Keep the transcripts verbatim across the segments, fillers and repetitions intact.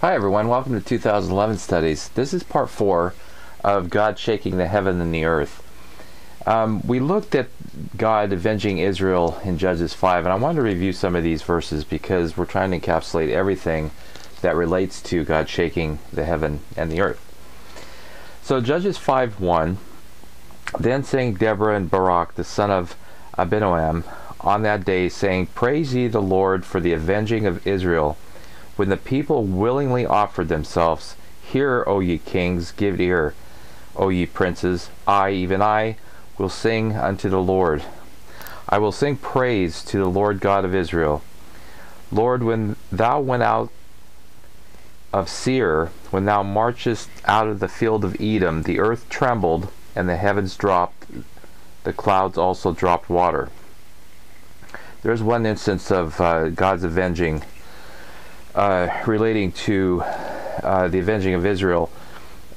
Hi everyone, welcome to two thousand eleven Studies. This is part four of God shaking the heaven and the earth. Um, we looked at God avenging Israel in Judges five, and I wanted to review some of these verses because we're trying to encapsulate everything that relates to God shaking the heaven and the earth. So Judges five one, "Then sang Deborah and Barak the son of Abinoam on that day, saying, Praise ye the Lord for the avenging of Israel, when the people willingly offered themselves. Hear, O ye kings, give ear, O ye princes. I, even I, will sing unto the Lord. I will sing praise to the Lord God of Israel. Lord, when thou went out of Seir, when thou marchest out of the field of Edom, the earth trembled, and the heavens dropped, the clouds also dropped water." There's one instance of uh, God's avenging Uh, relating to uh, the avenging of Israel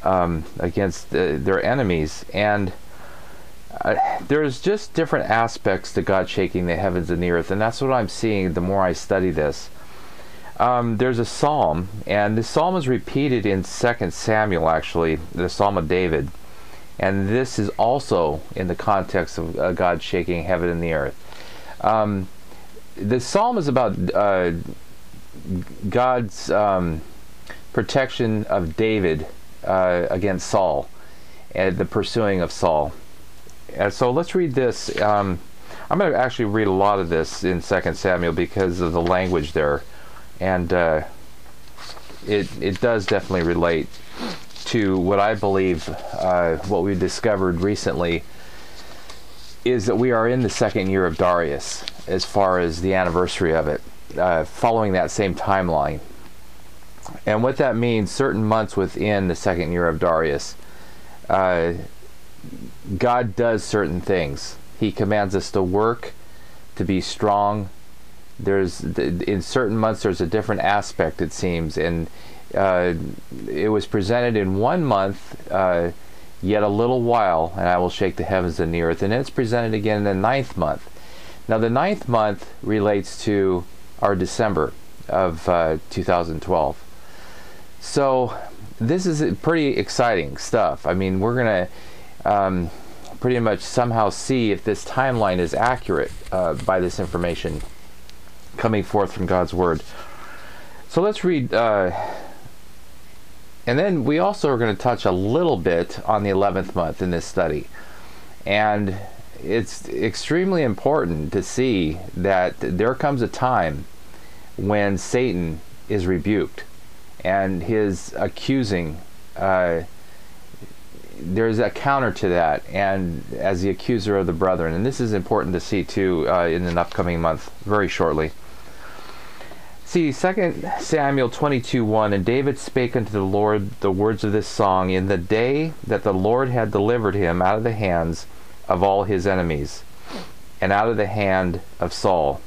um, against uh, their enemies, and uh, there's just different aspects to God shaking the heavens and the earth, and that's what I'm seeing the more I study this. Um, there's a psalm, and the psalm is repeated in Second Samuel, actually, the Psalm of David, and this is also in the context of uh, God shaking heaven and the earth. Um, the psalm is about uh, God's um, protection of David uh, against Saul and the pursuing of Saul. And so let's read this. Um, I'm going to actually read a lot of this in Second Samuel because of the language there, and uh, it it does definitely relate to what I believe uh, what we discovered recently is that we are in the second year of Darius as far as the anniversary of it. Uh, following that same timeline, and what that means, certain months within the second year of Darius, uh, God does certain things. He commands us to work, to be strong. There's in certain months there's a different aspect, it seems, and uh, it was presented in one month, uh, yet a little while, and I will shake the heavens and the earth, and it's presented again in the ninth month. Now the ninth month relates to our December of uh, two thousand twelve. So this is pretty exciting stuff. I mean, we're gonna um, pretty much somehow see if this timeline is accurate uh, by this information coming forth from God's Word. So let's read, uh, and then we also are gonna touch a little bit on the eleventh month in this study. And it's extremely important to see that there comes a time when Satan is rebuked and his accusing, uh, there's a counter to that, and as the accuser of the brethren, and this is important to see too uh, in an upcoming month very shortly. See Second Samuel twenty-two one, "And David spake unto the Lord the words of this song in the day that the Lord had delivered him out of the hands of all his enemies, and out of the hand of Saul.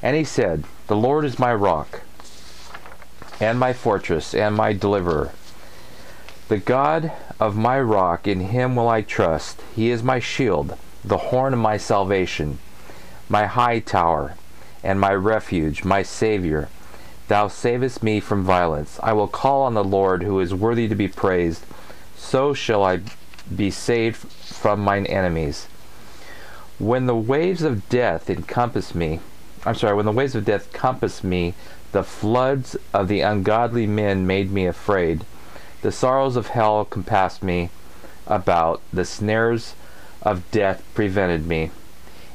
And he said, The Lord is my rock, and my fortress, and my deliverer, the God of my rock, in him will I trust. He is my shield, the horn of my salvation, my high tower, and my refuge, my Savior. Thou savest me from violence. I will call on the Lord, who is worthy to be praised. So shall I be saved from mine enemies. When the waves of death encompass me, I'm sorry, when the waves of death compass me, the floods of the ungodly men made me afraid. The sorrows of hell compassed me about. The snares of death prevented me.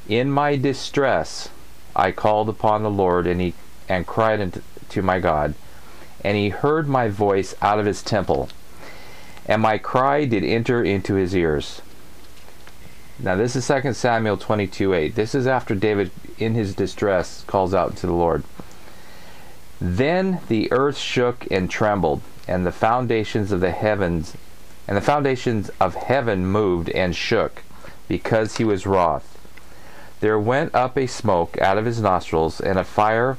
In my distress I called upon the Lord, and he and cried unto to my God, and he heard my voice out of his temple, and my cry did enter into his ears." Now this is Second Samuel twenty-two eight. This is after David, in his distress, calls out to the Lord. "Then the earth shook and trembled, and the foundations of the heavens, and the foundations of heaven moved and shook, because he was wroth. There went up a smoke out of his nostrils, and a fire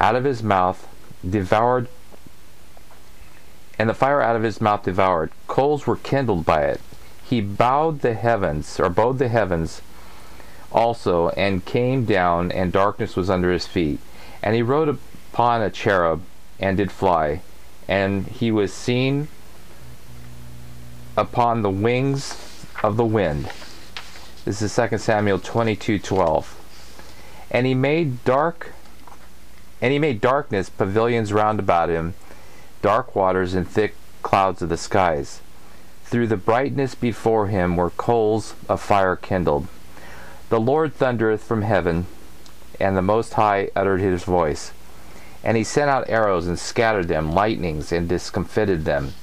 out of his mouth devoured. And the fire out of his mouth devoured. Coals were kindled by it. He bowed the heavens, or bowed the heavens also, and came down, and darkness was under his feet. And he rode upon a cherub, and did fly, and he was seen upon the wings of the wind. This is Second Samuel twenty-two twelve. And he made dark and he made darkness pavilions round about him, dark waters and thick clouds of the skies. Through the brightness before him were coals of fire kindled. The Lord thundereth from heaven, and the Most High uttered his voice. And he sent out arrows and scattered them, lightnings, and discomfited them.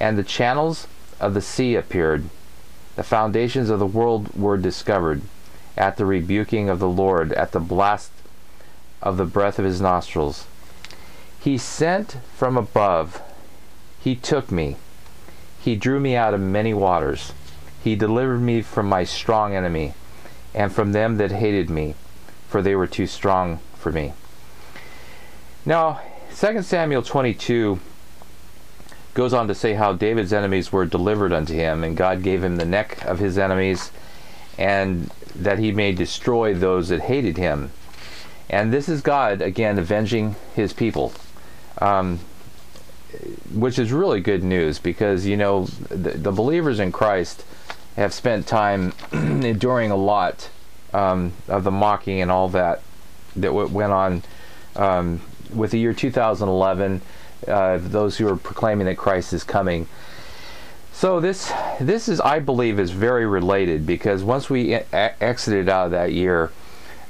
And the channels of the sea appeared. The foundations of the world were discovered at the rebuking of the Lord, at the blast of the breath of his nostrils. He sent from above, he took me, he drew me out of many waters, he delivered me from my strong enemy, and from them that hated me, for they were too strong for me. Now, Second Samuel twenty-two goes on to say how David's enemies were delivered unto him, and God gave him the neck of his enemies, and that he may destroy those that hated him. And this is God, again, avenging his people, um, which is really good news, because, you know, the, the believers in Christ have spent time enduring a lot um, of the mocking and all that that went on um, with the year two thousand eleven, uh, those who are proclaiming that Christ is coming. So this, this is, I believe, is very related, because once we e- exited out of that year,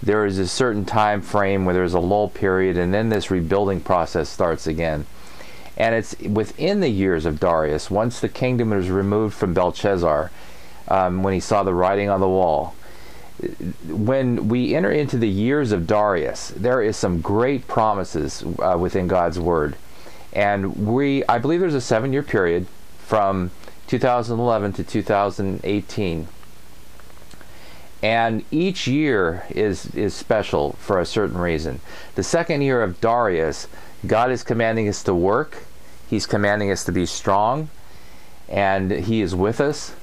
there is a certain time frame where there's a lull period, and then this rebuilding process starts again. And it's within the years of Darius, once the kingdom was removed from Belshazzar, um, when he saw the writing on the wall. When we enter into the years of Darius, there is some great promises uh, within God's word. And we, I believe there's a seven-year period from two thousand eleven to two thousand eighteen, and each year is is special for a certain reason. The second year of Darius, God is commanding us to work, he's commanding us to be strong, and he is with us.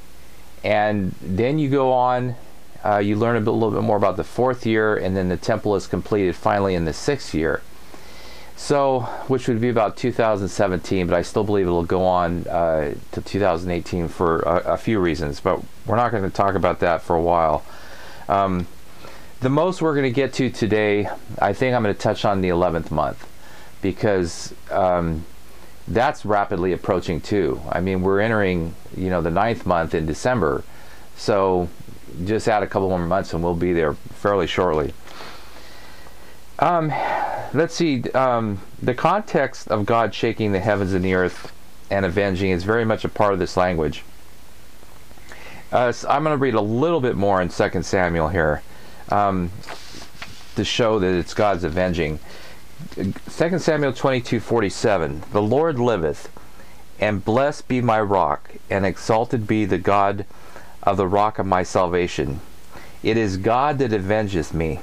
And then you go on, uh, you learn a, bit, a little bit more about the fourth year, and then the temple is completed finally in the sixth year, so which would be about two thousand seventeen, but I still believe it'll go on uh, to two thousand eighteen for a, a few reasons, but we're not going to talk about that for a while. Um, the most we're going to get to today, I think I'm going to touch on the eleventh month, because um, that's rapidly approaching too. I mean, we're entering, you know, the ninth month in December, so just add a couple more months and we'll be there fairly shortly. Um, let's see, um, the context of God shaking the heavens and the earth and avenging is very much a part of this language. Uh, so I'm going to read a little bit more in Second Samuel here um, to show that it's God's avenging. Second Samuel twenty-two forty-seven, the Lord liveth, and blessed be my rock, and exalted be the God of the rock of my salvation. It is God that avengeth me,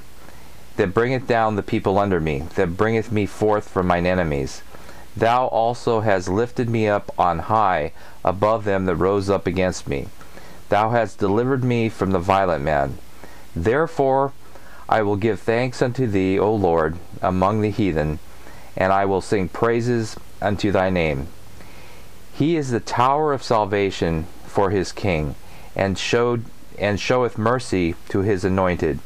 that bringeth down the people under me, that bringeth me forth from mine enemies. Thou also hast lifted me up on high above them that rose up against me. Thou hast delivered me from the violent man. Therefore I will give thanks unto thee, O Lord, among the heathen, and I will sing praises unto thy name. He is the tower of salvation for his king, and showed and showeth mercy to his anointed,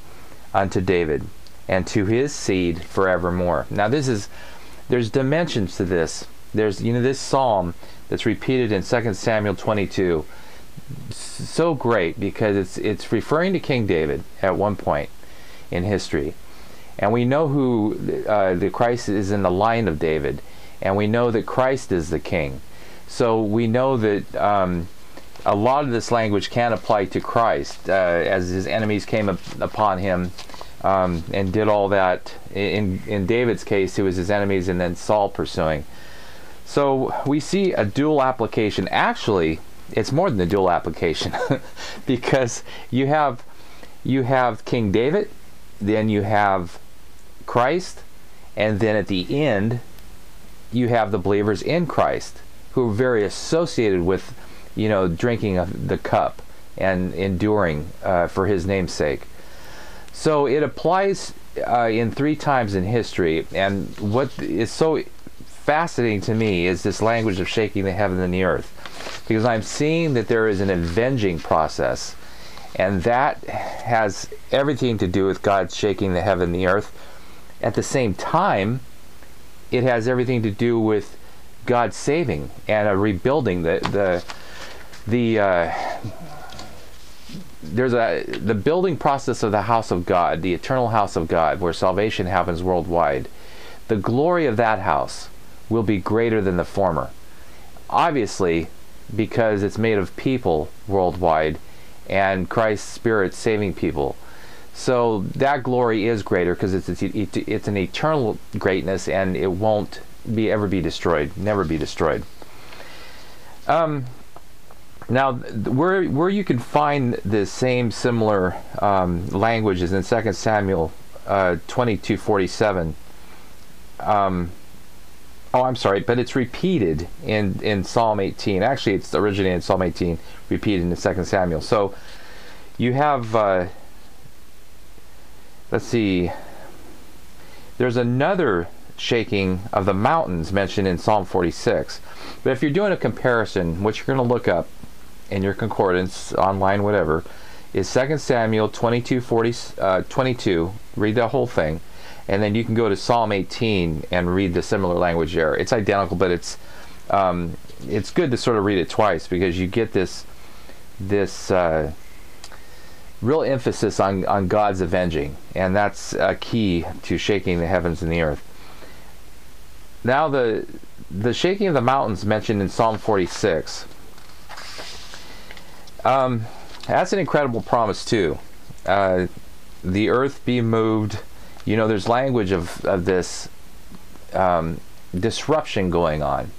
unto David, and to his seed forevermore. Now this is, there's dimensions to this. There's, you know, this psalm that's repeated in Second Samuel twenty-two, so great, because it's it's referring to King David at one point in history, and we know who uh, the Christ is in the line of David, and we know that Christ is the king. So we know that um, a lot of this language can apply to Christ, uh, as his enemies came up upon him. Um, and did all that. In in David's case, it was his enemies, and then Saul pursuing. So we see a dual application. Actually, it's more than a dual application, because you have you have King David, then you have Christ, and then at the end you have the believers in Christ, who are very associated with, you know, drinking of the cup and enduring uh, for his name's sake. So it applies uh, in three times in history, and what is so fascinating to me is this language of shaking the heaven and the earth, because I'm seeing that there is an avenging process, and that has everything to do with God shaking the heaven and the earth. At the same time, it has everything to do with God saving and a rebuilding. The the the uh, there's a the building process of the house of God, the eternal house of God, where salvation happens worldwide. The glory of that house will be greater than the former, obviously, because it's made of people worldwide, and Christ's Spirit saving people. So that glory is greater because it's, it's it's an eternal greatness, and it won't be ever be destroyed, never be destroyed. Um, now, where where you can find the same similar um, language is in Second Samuel uh, twenty-two forty-seven. Um, oh, I'm sorry, but it's repeated in in Psalm eighteen. Actually, it's originated in Psalm eighteen, repeated in Second Samuel. So you have. Uh, Let's see, there's another shaking of the mountains mentioned in Psalm forty-six. But if you're doing a comparison, what you're going to look up in your concordance, online, whatever, is Second Samuel twenty-two forty, uh, twenty-two, read the whole thing, and then you can go to Psalm eighteen and read the similar language there. It's identical, but it's um, it's good to sort of read it twice, because you get this this uh, real emphasis on, on God's avenging, and that's a key to shaking the heavens and the earth. Now the the shaking of the mountains mentioned in Psalm forty-six, um, that's an incredible promise too. Uh, the earth be moved, you know, there's language of, of this um, disruption going on,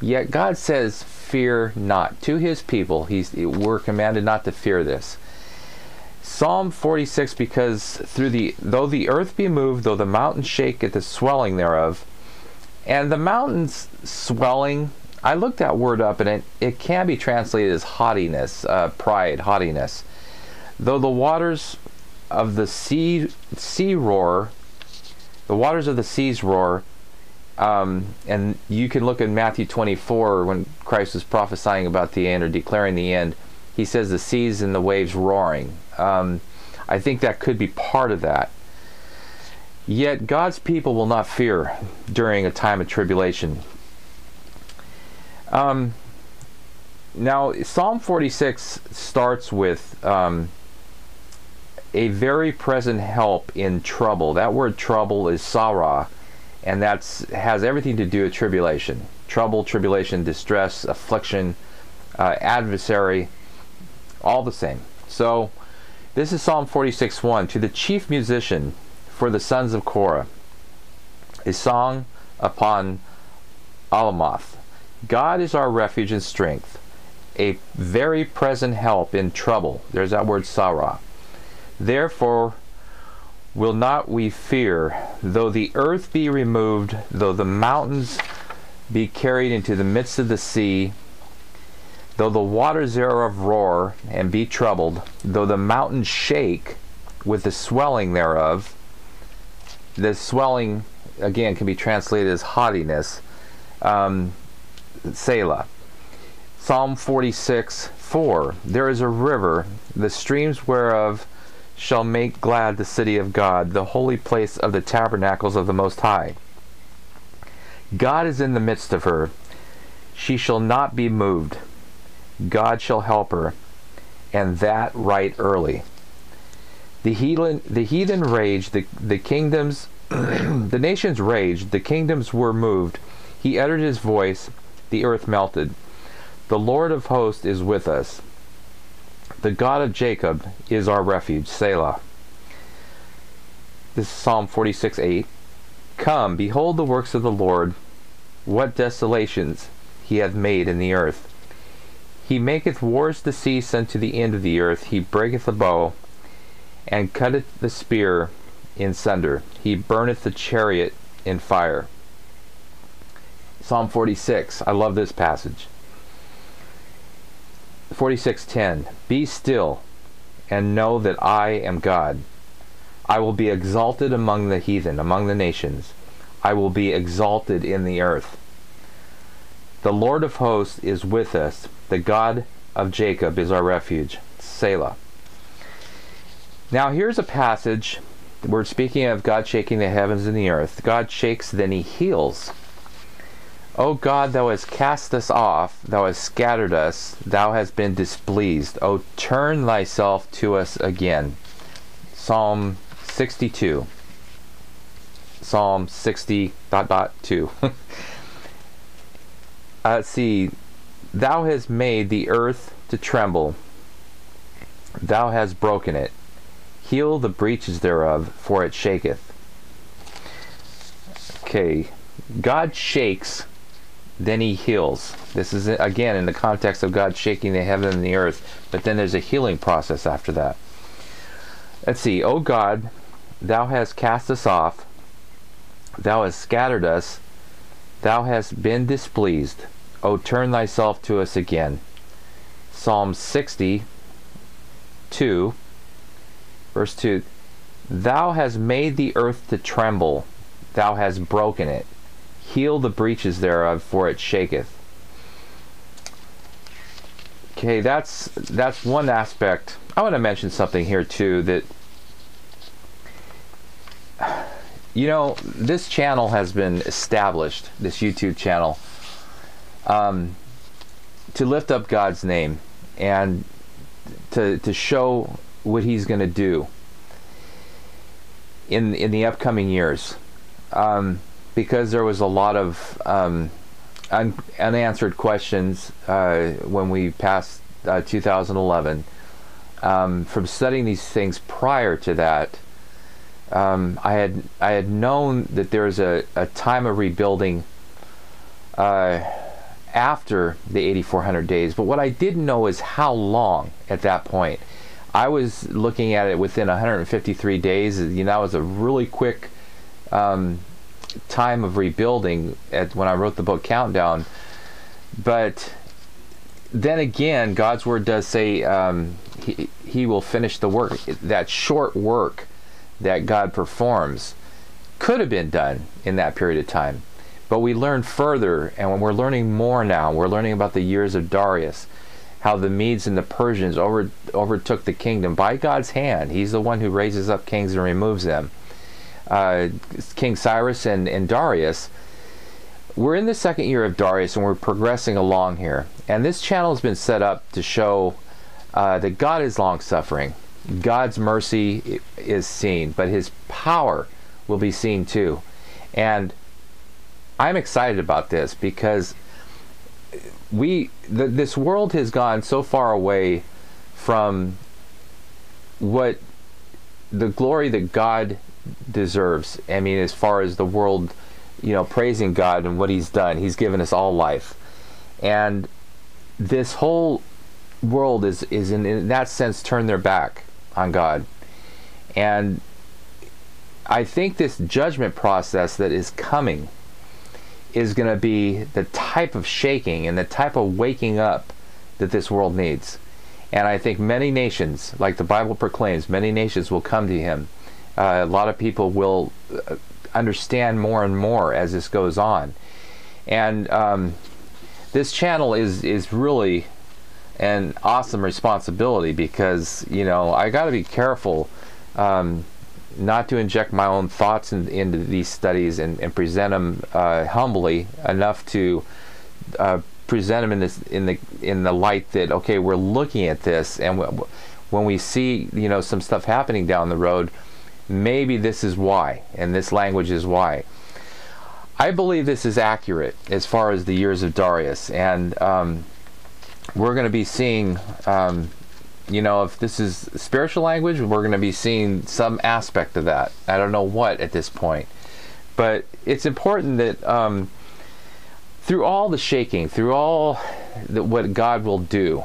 yet God says fear not to his people. He's, we're commanded not to fear this. Psalm forty-six, because through the though the earth be moved, though the mountains shake at the swelling thereof. And the mountains swelling, I looked that word up, and it, it can be translated as haughtiness, uh, pride, haughtiness. Though the waters of the sea sea roar, the waters of the seas roar, um, and you can look in Matthew twenty-four when Christ was prophesying about the end or declaring the end. He says the seas and the waves roaring. Um, I think that could be part of that. Yet God's people will not fear during a time of tribulation. Um, now Psalm forty-six starts with um, a very present help in trouble. That word trouble is sarah, and that's has everything to do with tribulation. Trouble, tribulation, distress, affliction, uh, adversary, all the same. So this is Psalm forty-six one. To the chief musician for the sons of Korah, a song upon Alamoth. God is our refuge and strength, a very present help in trouble. There's that word sarah. Therefore will not we fear, though the earth be removed, though the mountains be carried into the midst of the sea, though the waters thereof roar and be troubled, though the mountains shake with the swelling thereof. The swelling, again, can be translated as haughtiness. Um, Selah. Psalm forty-six four. There is a river, the streams whereof shall make glad the city of God, the holy place of the tabernacles of the Most High. God is in the midst of her. She shall not be moved. God shall help her, and that right early. The heathen, the heathen raged, the, the kingdoms, the nations raged, the kingdoms were moved. He uttered his voice, the earth melted. The Lord of hosts is with us. The God of Jacob is our refuge, Selah. This is Psalm forty-six eight. Come, behold the works of the Lord, what desolations he hath made in the earth. He maketh wars to cease unto the end of the earth. He breaketh the bow, and cutteth the spear in sunder. He burneth the chariot in fire. Psalm forty-six. I love this passage. forty-six ten. Be still, and know that I am God. I will be exalted among the heathen, among the nations. I will be exalted in the earth. The Lord of hosts is with us. The God of Jacob is our refuge. Selah. Now here's a passage. We're speaking of God shaking the heavens and the earth. God shakes, then he heals. O God, thou hast cast us off, thou hast scattered us, thou hast been displeased. O turn thyself to us again. Psalm sixty-two. Psalm sixty dot dot two. uh, see, thou hast made the earth to tremble, thou hast broken it. Heal the breaches thereof, for it shaketh. Okay, God shakes, then he heals. This is again in the context of God shaking the heaven and the earth, but then there's a healing process after that. Let's see. O God, thou hast cast us off, thou hast scattered us, thou hast been displeased. O turn thyself to us again. Psalm sixty, two, verse two. Thou hast made the earth to tremble, thou hast broken it. Heal the breaches thereof, for it shaketh. Okay, that's that's one aspect. I want to mention something here too, that, you know, this channel has been established, this YouTube channel, um, to lift up God's name and to to show what he's going to do in in the upcoming years. Um, because there was a lot of um, un unanswered questions uh, when we passed uh, two thousand eleven. Um, from studying these things prior to that, um, I had I had known that there was a, a time of rebuilding uh, after the eighty-four hundred days, but what I didn't know is how long at that point. I was looking at it within one hundred fifty-three days. You know, that was a really quick um, time of rebuilding at when I wrote the book Countdown. But then again, God's word does say um, he, he will finish the work. That short work that God performs could have been done in that period of time, but we learn further, and when we're learning more now, we're learning about the years of Darius, how the Medes and the Persians over, overtook the kingdom by God's hand. He's the one who raises up kings and removes them. Uh, King Cyrus and, and Darius. We're in the second year of Darius, and we're progressing along here. And this channel has been set up to show uh, that God is long-suffering. God's mercy is seen, but his power will be seen too. And I'm excited about this because we th this world has gone so far away from what the glory that God deserves. I mean, as far as the world, you know, praising God and what he's done. He's given us all life, and this whole world is is in, in that sense turned their back on God. And I think this judgment process that is coming is going to be the type of shaking and the type of waking up that this world needs. And I think many nations, like the Bible proclaims, many nations will come to him. Uh, a lot of people will uh, understand more and more as this goes on. And um, this channel is is really an awesome responsibility, because, you know, I got to be careful um, not to inject my own thoughts in, into these studies and, and present them uh, humbly enough to uh, present them in this in the in the light that, okay, we're looking at this, and w when we see, you know, some stuff happening down the road, maybe this is why, and this language is why. I believe this is accurate as far as the years of Darius, and um, we're going to be seeing, um, you know, if this is spiritual language, we're going to be seeing some aspect of that. I don't know what at this point, but it's important that um, through all the shaking, through all the, what God will do,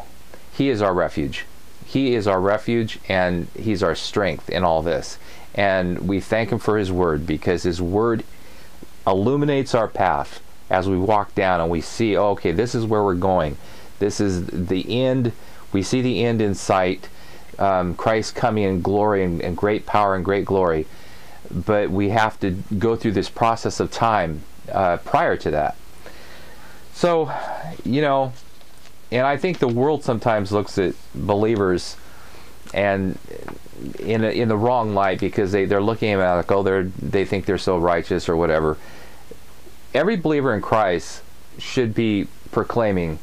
he is our refuge. He is our refuge, and he's our strength in all this. And we thank him for his word, because his word illuminates our path as we walk down, and we see, oh, okay, this is where we're going. This is the end. We see the end in sight. Um, Christ coming in glory and, and great power and great glory. but we have to go through this process of time uh, prior to that. So, you know, and I think the world sometimes looks at believers and in a, in the wrong light, because they they're looking at them like, oh, they're they think they're so righteous or whatever. Every believer in Christ should be proclaiming,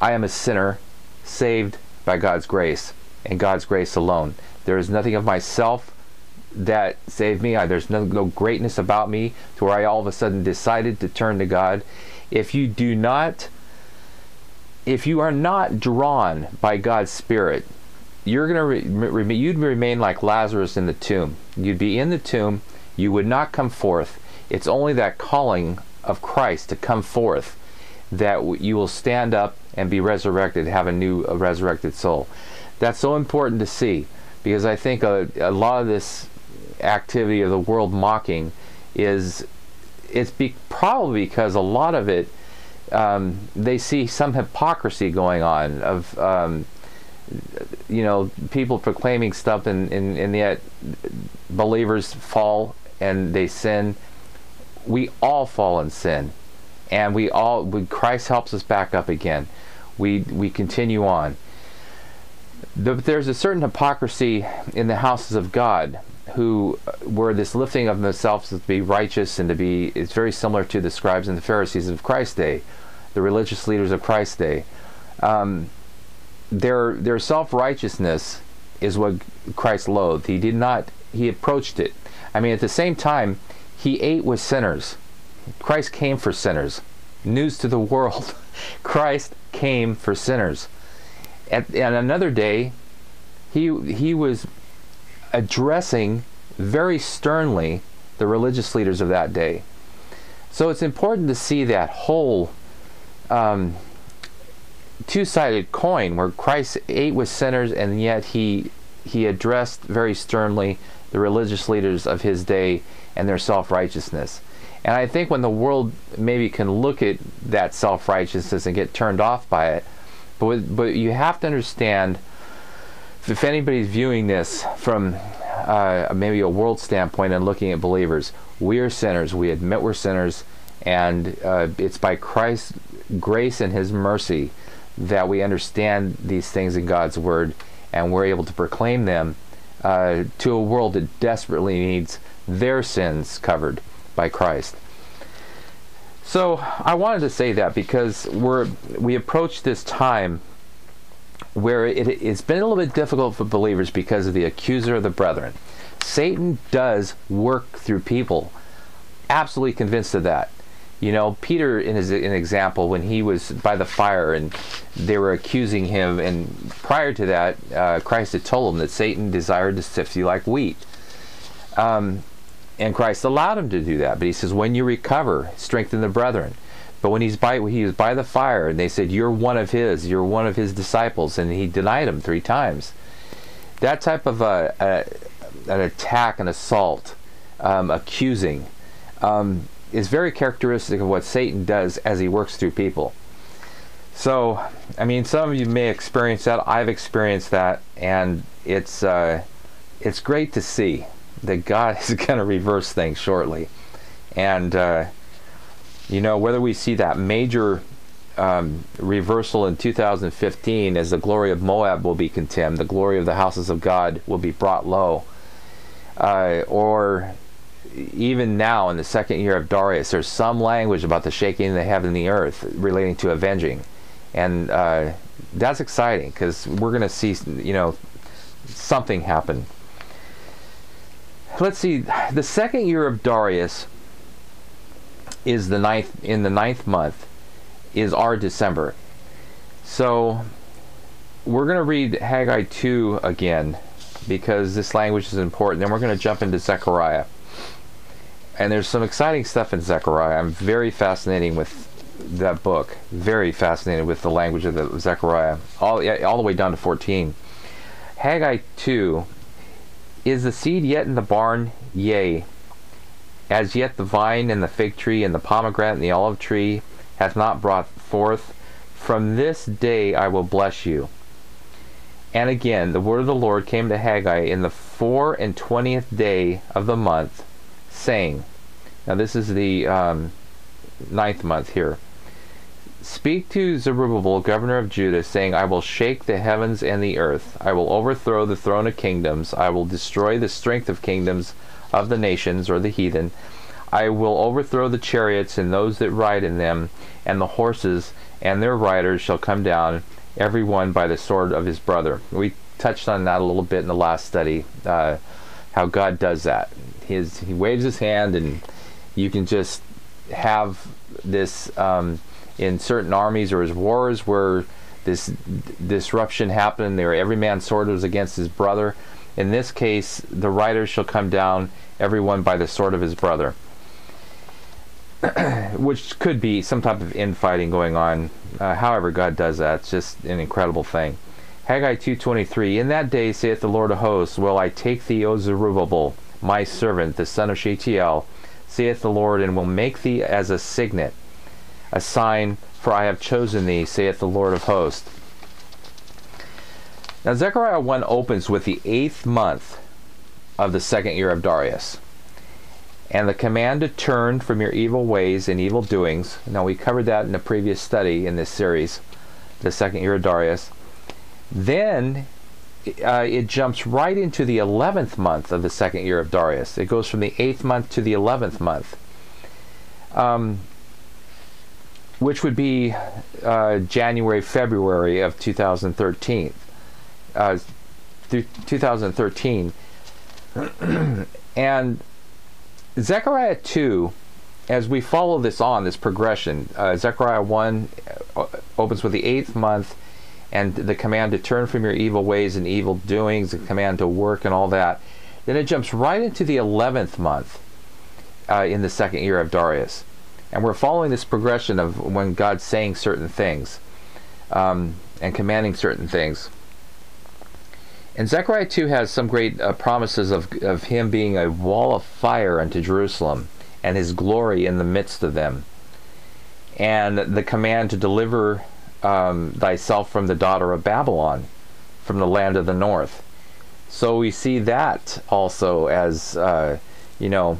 I am a sinner saved by God's grace and God's grace alone. There is nothing of myself that saved me. I, there's no, no greatness about me to where I all of a sudden decided to turn to God. If you do not, if you are not drawn by God's Spirit, you're going to re, re, you'd remain like Lazarus in the tomb. You'd be in the tomb. You would not come forth. It's only that calling of Christ to come forth that w you will stand up and be resurrected, have a new a resurrected soul. That's so important to see, because I think a, a lot of this activity of the world mocking is it's be, probably because a lot of it um, they see some hypocrisy going on of um, you know, people proclaiming stuff, and, and, and yet believers fall and they sin. We all fall in sin, and we all when Christ helps us back up again, we we continue on. There's a certain hypocrisy in the houses of God, who were this lifting of themselves to be righteous and to be, it's very similar to the scribes and the Pharisees of Christ's day, the religious leaders of Christ's day. Um, their their self-righteousness is what Christ loathed. He did not, he approached it. I mean, at the same time, he ate with sinners. Christ came for sinners. News to the world, Christ came for sinners. At, at another day, he he was addressing very sternly the religious leaders of that day. So it's important to see that whole um, two-sided coin, where Christ ate with sinners, and yet he he addressed very sternly the religious leaders of his day and their self-righteousness. And I think when the world maybe can look at that self-righteousness and get turned off by it, But, but you have to understand, if anybody's viewing this from uh, maybe a world standpoint and looking at believers, we are sinners. We admit we're sinners, and uh, it's by Christ's grace and his mercy that we understand these things in God's Word, and we're able to proclaim them uh, to a world that desperately needs their sins covered by Christ. So I wanted to say that because we're we approach this time where it, it's been a little bit difficult for believers because of the accuser of the brethren. Satan does work through people. Absolutely convinced of that. You know, Peter in his an example when he was by the fire and they were accusing him, and prior to that, uh, Christ had told him that Satan desired to sift you like wheat. Um, And Christ allowed him to do that, but he says, "When you recover, strengthen the brethren." But when he's by he was by the fire, and they said, "You're one of his, you're one of his disciples," and he denied him three times. That type of a, a, an attack, an assault, um, accusing, um, is very characteristic of what Satan does as he works through people. So, I mean, some of you may experience that. I've experienced that, and it's uh, it's great to see that God is going to reverse things shortly. And uh, you know, whether we see that major um, reversal in two thousand fifteen as the glory of Moab will be contemned, the glory of the houses of God will be brought low, uh, or even now in the second year of Darius, there's some language about the shaking of the heaven and the earth relating to avenging, and uh, that's exciting because we're going to see, you know, something happen. Let's see, the second year of Darius is the ninth, in the ninth month is our December. So we're going to read Haggai two again because this language is important. Then we're going to jump into Zechariah. And there's some exciting stuff in Zechariah. I'm very fascinated with that book. Very fascinated with the language of the Zechariah. All, all the way down to fourteen. Haggai two. Is the seed yet in the barn? Yea, as yet the vine and the fig tree and the pomegranate and the olive tree hath not brought forth. From this day I will bless you. And again, the word of the Lord came to Haggai in the four and twentieth day of the month, saying, now this is the um, ninth month here, speak to Zerubbabel, governor of Judah, saying, I will shake the heavens and the earth. I will overthrow the throne of kingdoms. I will destroy the strength of kingdoms of the nations, or the heathen. I will overthrow the chariots and those that ride in them, and the horses and their riders shall come down, every one by the sword of his brother. We touched on that a little bit in the last study, uh, how God does that. He, is, he waves his hand, and you can just have this... Um, in certain armies or his wars where this d disruption happened, there every man's sword was against his brother. In this case, the riders shall come down, everyone by the sword of his brother, which could be some type of infighting going on. Uh, however God does that, it's just an incredible thing. Haggai two twenty-three, in that day, saith the Lord of hosts, will I take thee, O Zerubbabel, my servant, the son of Shetiel, saith the Lord, and will make thee as a signet, a sign, for I have chosen thee, saith the Lord of hosts. Now Zechariah one opens with the eighth month of the second year of Darius, and the command to turn from your evil ways and evil doings. Now we covered that in a previous study in this series, the second year of Darius. Then uh, it jumps right into the eleventh month of the second year of Darius. It goes from the eighth month to the eleventh month. Um, which would be uh, January, February of two thousand thirteen. Uh, through two thousand thirteen. And Zechariah two, as we follow this on, this progression, uh, Zechariah one opens with the eighth month and the command to turn from your evil ways and evil doings, the command to work and all that. Then it jumps right into the eleventh month uh, in the second year of Darius. And we're following this progression of when God's saying certain things um, and commanding certain things. And Zechariah two has some great uh, promises of, of him being a wall of fire unto Jerusalem and his glory in the midst of them. And the command to deliver um, thyself from the daughter of Babylon, from the land of the north. So we see that also as, uh, you know,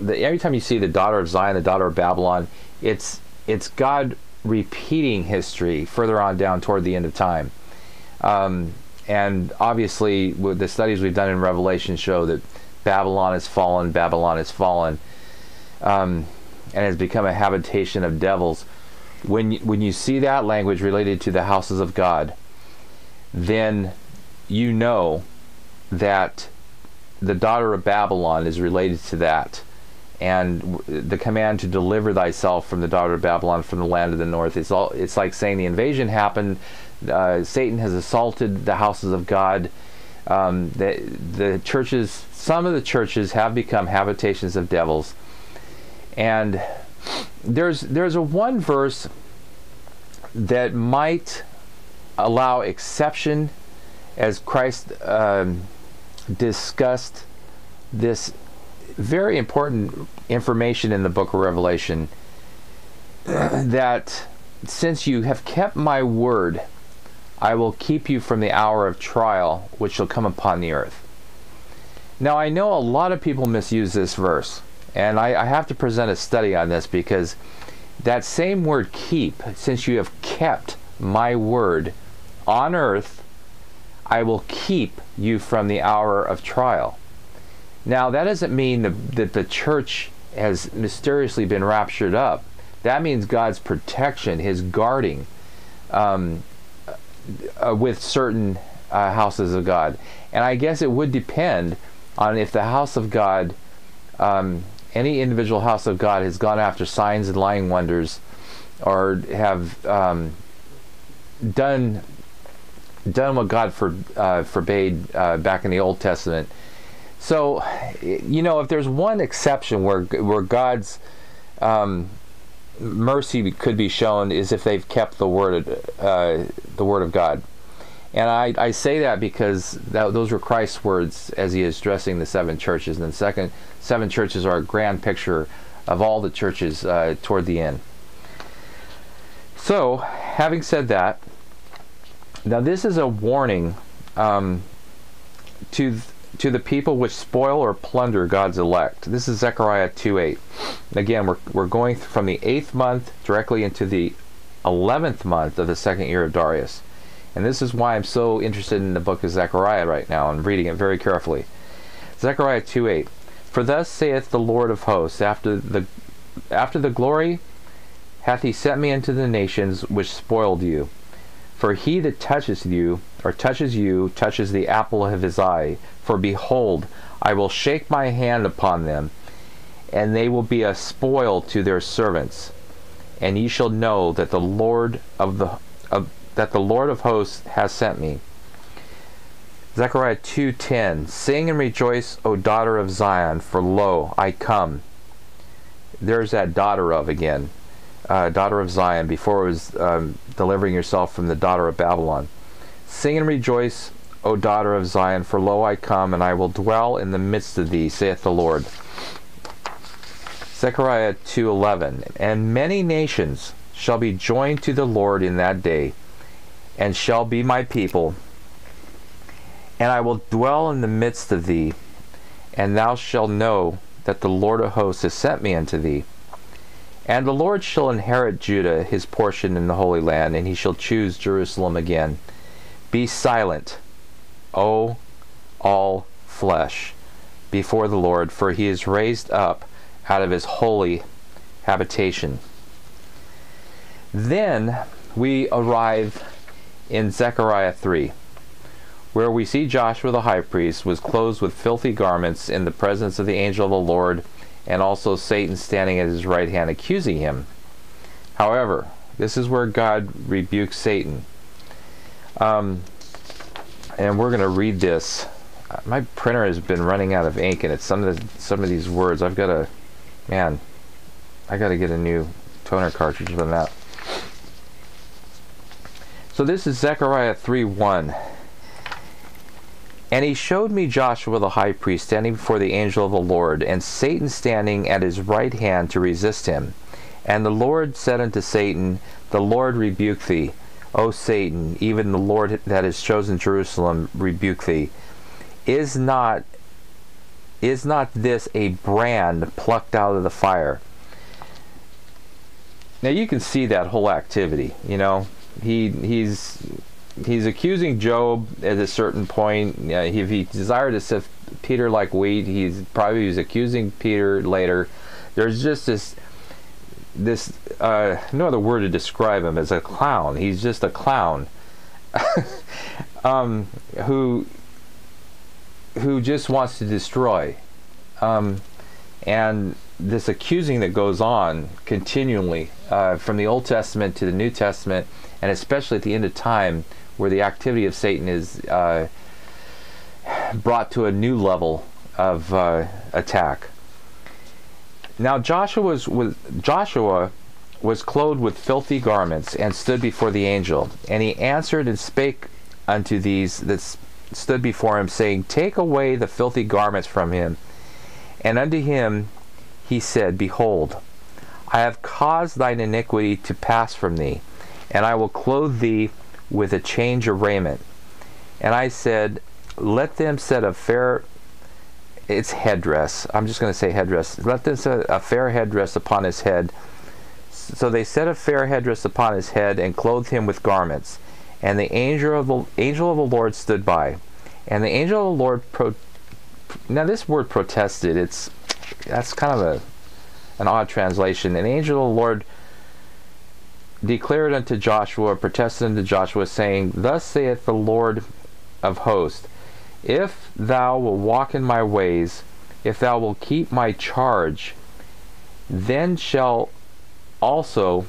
The, every time you see the daughter of Zion, the daughter of Babylon, it's it's God repeating history further on down toward the end of time. Um, and obviously, with the studies we've done in Revelation show that Babylon has fallen, Babylon has fallen, um, and has become a habitation of devils. When you, when you see that language related to the houses of God, then you know that the daughter of Babylon is related to that. And the command to deliver thyself from the daughter of Babylon, from the land of the north, it's all, it's like saying the invasion happened, uh, Satan has assaulted the houses of God, um, the, the churches, some of the churches have become habitations of devils. And there's there's a one verse that might allow exception, as Christ um, discussed this very important information in the book of Revelation, that since you have kept my word, I will keep you from the hour of trial which shall come upon the earth. Now I know a lot of people misuse this verse, and I, I have to present a study on this, because that same word keep, since you have kept my word on earth, I will keep you from the hour of trial. Now that doesn't mean that, that the church has mysteriously been raptured up. That means God's protection, his guarding um, uh, with certain uh, houses of God. And I guess it would depend on if the house of God, um, any individual house of God, has gone after signs and lying wonders, or have um, done done what God for, uh, forbade uh, back in the Old Testament. So, you know, if there's one exception where where God's um, mercy could be shown, is if they've kept the word of, uh, the word of God. And I, I say that because that, those were Christ's words as he is addressing the seven churches. And the second seven churches are a grand picture of all the churches uh, toward the end. So, having said that, Now this is a warning um, to th to the people which spoil or plunder God's elect. This is Zechariah two eight. Again, we're, we're going from the eighth month directly into the eleventh month of the second year of Darius. And this is why I'm so interested in the book of Zechariah right now and reading it very carefully. Zechariah two eight. For thus saith the Lord of hosts, after the after the glory hath he sent me into the nations which spoiled you. For he that touches you, or touches you, touches the apple of his eye. For behold, I will shake my hand upon them, and they will be a spoil to their servants. And ye shall know that the Lord of the of, that the Lord of hosts has sent me. Zechariah two ten. Sing and rejoice, O daughter of Zion, for lo, I come. There's that daughter of again. Uh, daughter of Zion, before it was um, delivering yourself from the daughter of Babylon. Sing and rejoice, O daughter of Zion, for lo, I come, and I will dwell in the midst of thee, saith the Lord. Zechariah two eleven. And many nations shall be joined to the Lord in that day, and shall be my people, and I will dwell in the midst of thee, and thou shalt know that the Lord of hosts has sent me unto thee. And the Lord shall inherit Judah, his portion in the Holy Land, and he shall choose Jerusalem again. Be silent, O all flesh, before the Lord, for he is raised up out of his holy habitation. Then we arrive in Zechariah three, where we see Joshua the high priest was clothed with filthy garments in the presence of the angel of the Lord, and also Satan standing at his right hand accusing him. However, this is where God rebukes Satan. Um, and we're going to read this. My printer has been running out of ink, and it's some of the, some of these words. I've got to, man, I got to get a new toner cartridge for that. So this is Zechariah three one. And he showed me Joshua the high priest standing before the angel of the Lord, and Satan standing at his right hand to resist him. And the Lord said unto Satan, The Lord rebuke thee, O Satan, even the Lord that has chosen Jerusalem rebuke thee. Is not, is not this a brand plucked out of the fire? Now you can see that whole activity, you know. He he's He's accusing Job at a certain point. Uh, if he desired to sift Peter like wheat, he's probably he was accusing Peter later. There's just this, this uh, no other word to describe him as a clown. He's just a clown um, who who just wants to destroy. Um, and this accusing that goes on continually uh, from the Old Testament to the New Testament, and especially at the end of time, where the activity of Satan is uh, brought to a new level of uh, attack. Now Joshua was, was, Joshua was clothed with filthy garments, and stood before the angel. And he answered and spake unto these that stood before him, saying, Take away the filthy garments from him. And unto him he said, Behold, I have caused thine iniquity to pass from thee, and I will clothe thee with a change of raiment. And I said, Let them set a fair, it's headdress, I'm just going to say headdress, let them set a fair headdress upon his head. So they set a fair headdress upon his head, and clothed him with garments. And the angel of the, angel of the Lord stood by. And the angel of the Lord, pro, now this word protested, it's, that's kind of a, an odd translation. An angel of the Lord declared unto Joshua, protested unto Joshua, saying, Thus saith the Lord of hosts, If thou wilt walk in my ways, if thou wilt keep my charge, then shall also,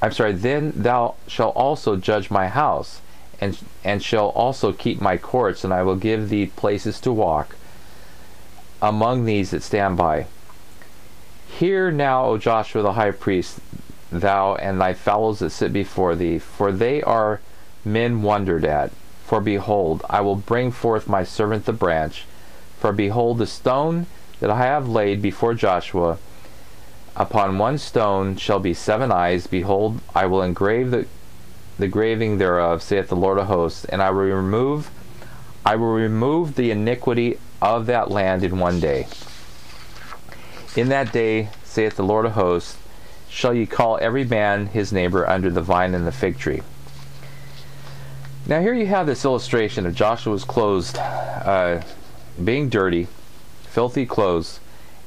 I'm sorry, then thou shalt also judge my house, and and shall also keep my courts, and I will give thee places to walk among these that stand by. Hear now, O Joshua the high priest, thou and thy fellows that sit before thee, for they are men wondered at. For behold, I will bring forth my servant the branch. For behold, the stone that I have laid before Joshua, upon one stone shall be seven eyes. Behold, I will engrave the the graving thereof, saith the Lord of hosts, and I will remove I will remove the iniquity of that land in one day. In that day, saith the Lord of hosts, shall ye call every man his neighbor under the vine and the fig tree. Now here you have this illustration of Joshua's clothes uh, being dirty, filthy clothes,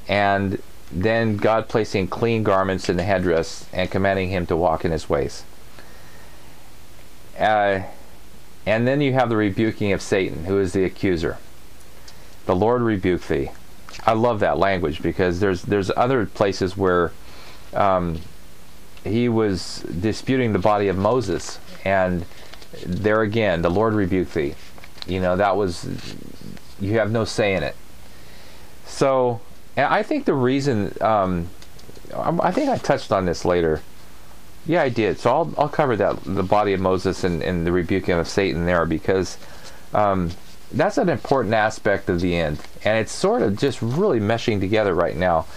and then God placing clean garments in the headdress and commanding him to walk in his ways. Uh, and then you have the rebuking of Satan, who is the accuser. The Lord rebuke thee. I love that language, because there's there's other places where um, he was disputing the body of Moses, and there again, the Lord rebuke thee. You know, that was, you have no say in it. So, and I think the reason, um, I think I touched on this later. Yeah, I did. So I'll, I'll cover that, the body of Moses and, and the rebuking of Satan there, because um, that's an important aspect of the end. And it's sort of just really meshing together right now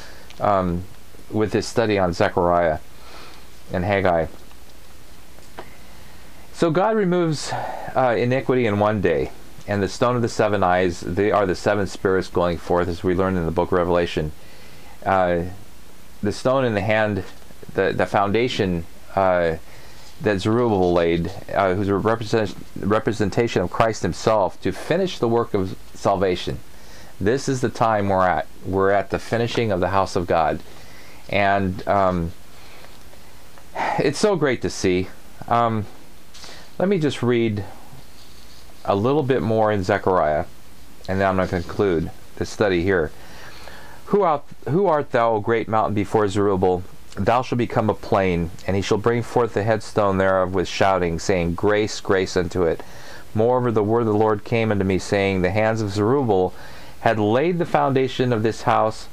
um, with this study on Zechariah and Haggai. So God removes uh, iniquity in one day, and the stone of the seven eyes, they are the seven spirits going forth, as we learned in the book of Revelation. Uh, the stone in the hand, the, the foundation uh, that Zerubbabel laid, uh, who's a represent, representation of Christ himself to finish the work of salvation. This is the time we're at. We're at the finishing of the house of God. And um, it's so great to see. Um, Let me just read a little bit more in Zechariah, and then I'm going to conclude the study here. Who art, who art thou, O great mountain, before Zerubbabel? Thou shalt become a plain, and he shall bring forth the headstone thereof with shouting, saying, Grace, grace unto it. Moreover, the word of the Lord came unto me, saying, The hands of Zerubbabel had laid the foundation of this house,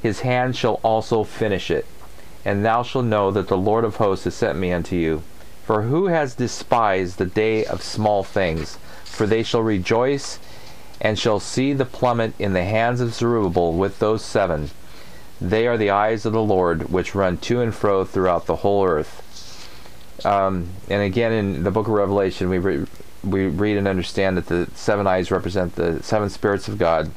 his hand shall also finish it. And thou shalt know that the Lord of hosts has sent me unto you. For who has despised the day of small things? For they shall rejoice, and shall see the plummet in the hands of Zerubbabel with those seven. They are the eyes of the Lord, which run to and fro throughout the whole earth. Um, and again, in the book of Revelation, we, re we read and understand that the seven eyes represent the seven spirits of God.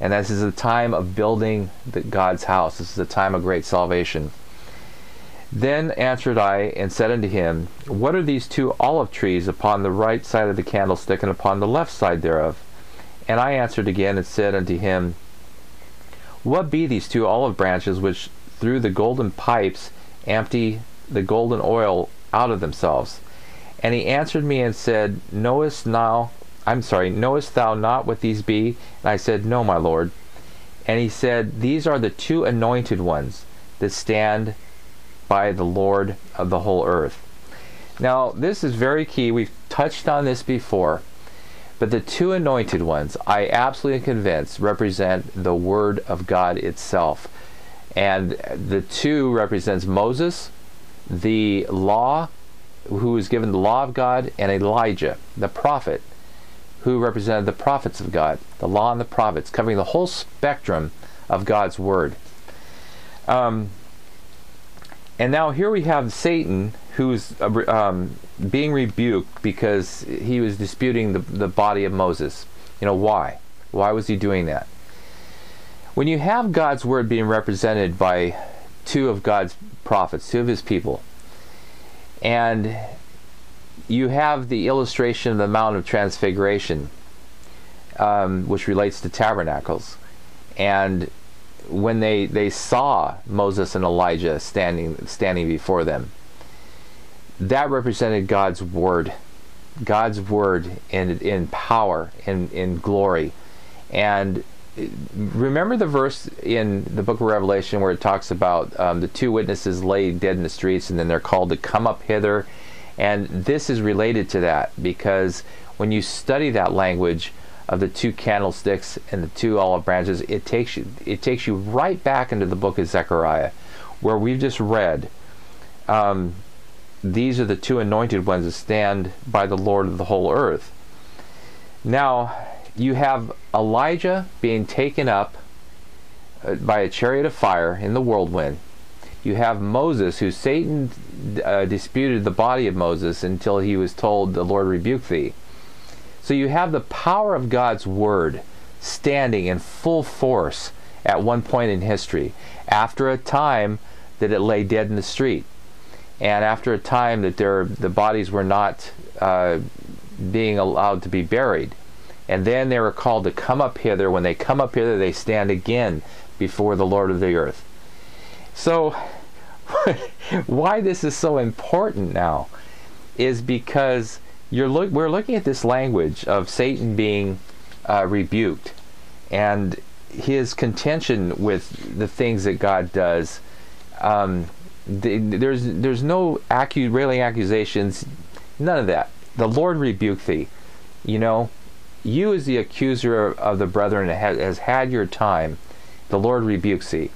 And this is the time of building the God's house. This is the time of great salvation. Then answered I, and said unto him, What are these two olive trees upon the right side of the candlestick, and upon the left side thereof? And I answered again, and said unto him, What be these two olive branches, which through the golden pipes empty the golden oil out of themselves? And he answered me, and said, Knowest now, I'm sorry, knowest thou not what these be? And I said, No, my Lord. And he said, These are the two anointed ones that stand by the Lord of the whole earth. Now, this is very key. We've touched on this before, but the two anointed ones, I absolutely am convinced, represent the Word of God itself. And the two represents Moses, the law, who was given the law of God, and Elijah, the prophet, who represented the prophets of God, the law and the prophets, covering the whole spectrum of God's Word. Um, And now here we have Satan, who's um, being rebuked because he was disputing the, the body of Moses. You know, why? Why was he doing that? When you have God's word being represented by two of God's prophets, two of his people, and you have the illustration of the Mount of Transfiguration, um, which relates to tabernacles, and when they, they saw Moses and Elijah standing standing before them, that represented God's word, God's word in in power, in in glory. And remember the verse in the book of Revelation where it talks about um, the two witnesses lay dead in the streets, and then they're called to come up hither. And this is related to that, because when you study that language of the two candlesticks and the two olive branches, it takes you it takes you right back into the book of Zechariah, where we've just read, um, these are the two anointed ones that stand by the Lord of the whole earth. Now, you have Elijah being taken up by a chariot of fire in the whirlwind. You have Moses, who Satan uh, disputed the body of Moses until he was told, "The Lord rebuke thee." So you have the power of God's word standing in full force at one point in history, after a time that it lay dead in the street, and after a time that their the bodies were not uh, being allowed to be buried. And then they were called to come up hither. When they come up hither, they stand again before the Lord of the earth. So why this is so important now is because you're look we're looking at this language of Satan being uh, rebuked, and his contention with the things that God does. Um, the, there's there's no accu railing accusations, none of that. The Lord rebuke thee. You know, you as the accuser of the brethren has, has had your time. The Lord rebukes thee.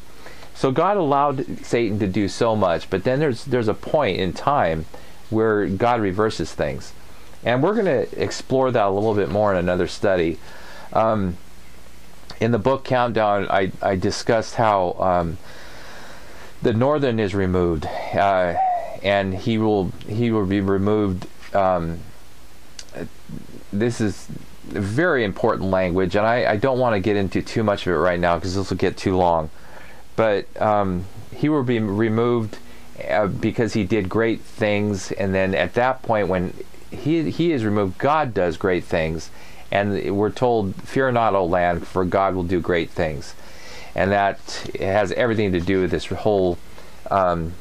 So God allowed Satan to do so much, but then there's there's a point in time where God reverses things, and we're going to explore that a little bit more in another study. Um, in the book Countdown, I I discussed how um, the northern is removed, uh, and he will he will be removed. Um, this is very important language, and I, I don't want to get into too much of it right now because this will get too long. But um, he will be removed uh, because he did great things, and then at that point when he he is removed, God does great things, and we're told, "Fear not, O land, for God will do great things." And that has everything to do with this whole um,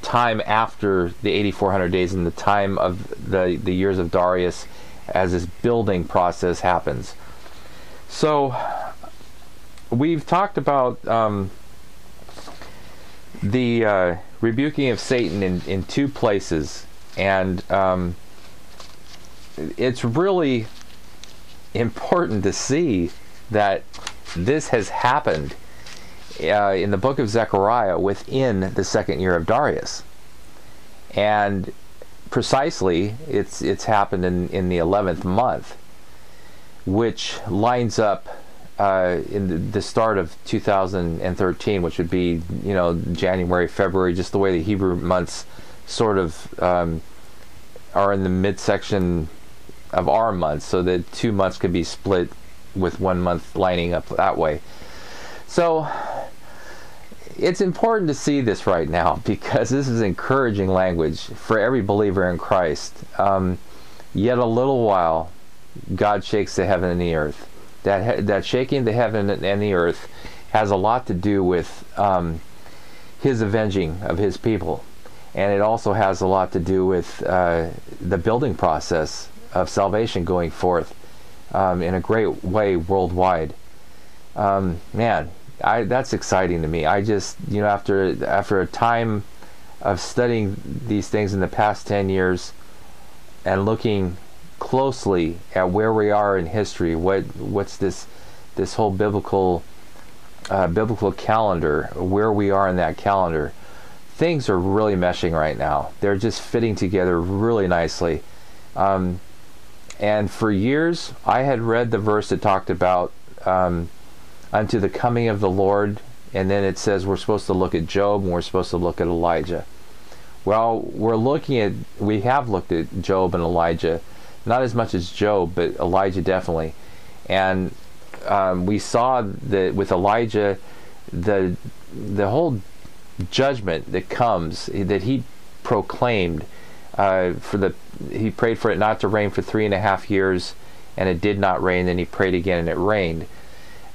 time after the eighty-four hundred days and the time of the, the years of Darius as this building process happens. So we've talked about um, the uh, rebuking of Satan in, in two places, and um, it's really important to see that this has happened Uh, in the book of Zechariah within the second year of Darius, and precisely it's it's happened in, in the eleventh month, which lines up uh, in the, the start of two thousand thirteen, which would be, you know, January, February, just the way the Hebrew months sort of um, are in the midsection of our months, so that two months could be split with one month lining up that way. So it's important to see this right now, because this is encouraging language for every believer in Christ. Um, yet a little while, God shakes the heaven and the earth. That that shaking the heaven and the earth has a lot to do with um, His avenging of His people, and it also has a lot to do with uh, the building process of salvation going forth um, in a great way worldwide. Um, man, I, that's exciting to me. I just, you know, after after a time of studying these things in the past ten years and looking closely at where we are in history, what what's this this whole biblical uh, biblical calendar, where we are in that calendar, things are really meshing right now. They're just fitting together really nicely. Um, and for years, I had read the verse that talked about um, unto the coming of the Lord, and then it says we're supposed to look at Job and we're supposed to look at Elijah. Well, we're looking at, we have looked at Job and Elijah, not as much as Job, but Elijah definitely. And um, we saw that with Elijah, the the whole judgment that comes, that he proclaimed uh, for the, he prayed for it not to rain for three and a half years, and it did not rain. Then he prayed again, and it rained.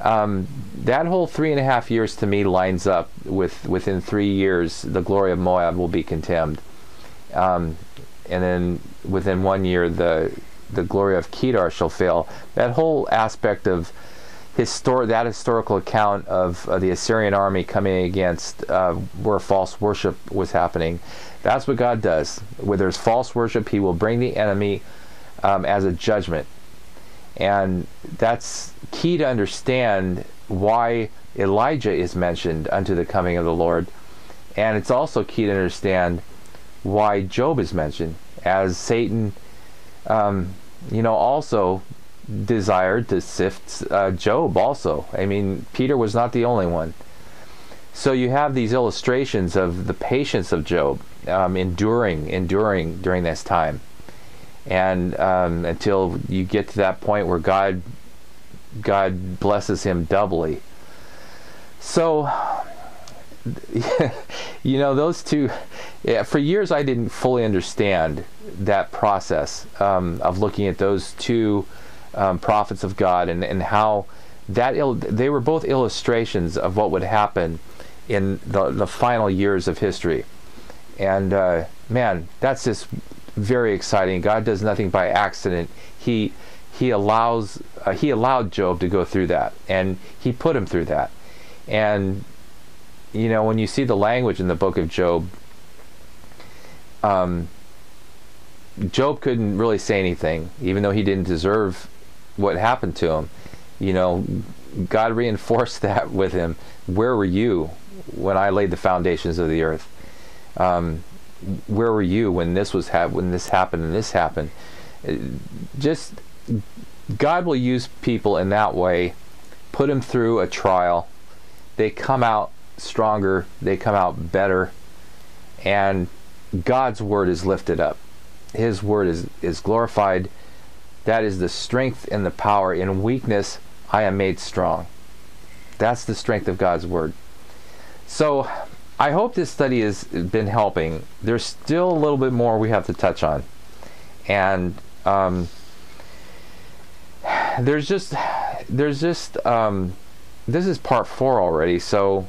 Um, that whole three and a half years to me lines up with within three years the glory of Moab will be contemned, um, and then within one year the the glory of Kedar shall fail. That whole aspect of histor that historical account of uh, the Assyrian army coming against uh, where false worship was happening, that's what God does. Where there's false worship, He will bring the enemy um, as a judgment. And that's key to understand why Elijah is mentioned unto the coming of the Lord. And it's also key to understand why Job is mentioned, as Satan, um, you know, also desired to sift uh, Job also. I mean, Peter was not the only one. So you have these illustrations of the patience of Job, um, enduring, enduring during this time, and um, until you get to that point where God, God blesses him doubly. So, you know, those two. Yeah, for years I didn't fully understand that process um, of looking at those two um, prophets of God, and and how that il they were both illustrations of what would happen in the, the final years of history. And uh, man, that's just very exciting. God does nothing by accident. He he allows uh, he allowed Job to go through that, and he put him through that. And you know, when you see the language in the book of Job, um, Job couldn't really say anything, even though he didn't deserve what happened to him. You know, God reinforced that with him. Where were you when I laid the foundations of the earth? Um, where were you when this was ha when this happened and this happened? Just God will use people in that way, put them through a trial. They come out stronger. They come out better, and God's word is lifted up. His word is is glorified. That is the strength and the power. In weakness, I am made strong. That's the strength of God's word. So I hope this study has been helping. There's still a little bit more we have to touch on. And um, there's just, there's just, um, this is part four already. So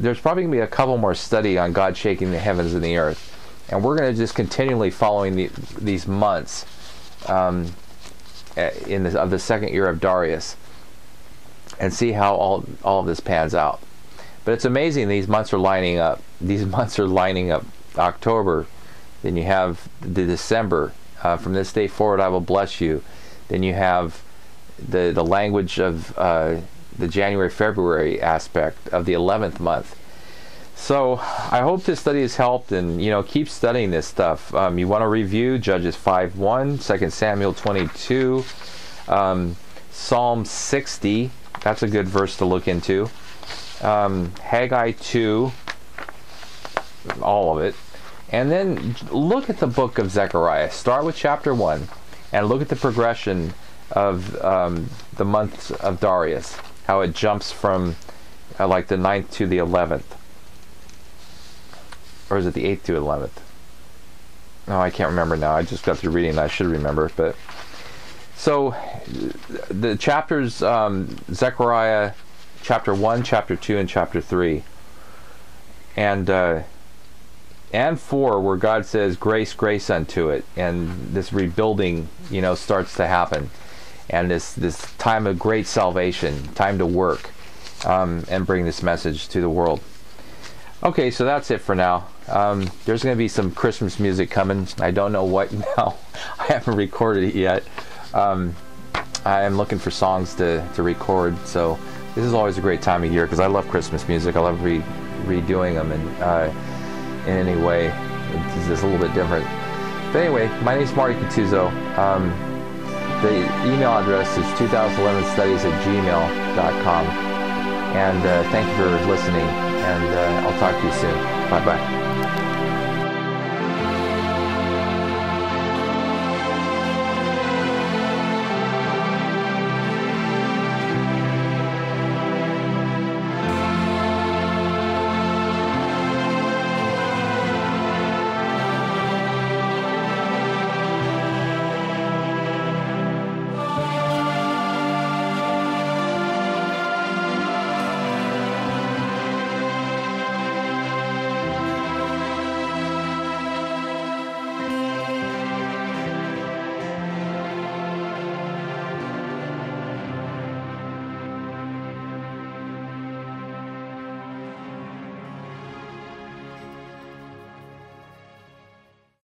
there's probably going to be a couple more study on God shaking the heavens and the earth. And we're going to just continually following the, these months um, in the, of the second year of Darius, and see how all, all of this pans out. But it's amazing, these months are lining up. These months are lining up. October, then you have the December. Uh, from this day forward I will bless you. Then you have the, the language of uh, the January-February aspect of the eleventh month. So I hope this study has helped, and you know, keep studying this stuff. Um, you want to review Judges five one, Second Samuel twenty-two, um, Psalm sixty, that's a good verse to look into, um, Haggai two, all of it, and then look at the book of Zechariah. Start with chapter one and look at the progression of um, the months of Darius, how it jumps from uh, like the ninth to the eleventh. Or is it the eighth to eleventh? No, I can't remember now. I just got through reading. I should remember, but so the chapters: um, Zechariah, chapter one, chapter two, and chapter three, and uh, and four, where God says, "Grace, grace unto it," and this rebuilding, you know, starts to happen, and this this time of great salvation, time to work um, and bring this message to the world. Okay, so that's it for now. Um, there's going to be some Christmas music coming. I don't know what now. I haven't recorded it yet. Um, I am looking for songs to, to record. So this is always a great time of year because I love Christmas music. I love re redoing them and, uh, in any way. It's just a little bit different. But anyway, my name is Marty Petuzzo. Um, the email address is twenty eleven studies at gmail dot com. And uh, thank you for listening. And uh, I'll talk to you soon. Bye-bye.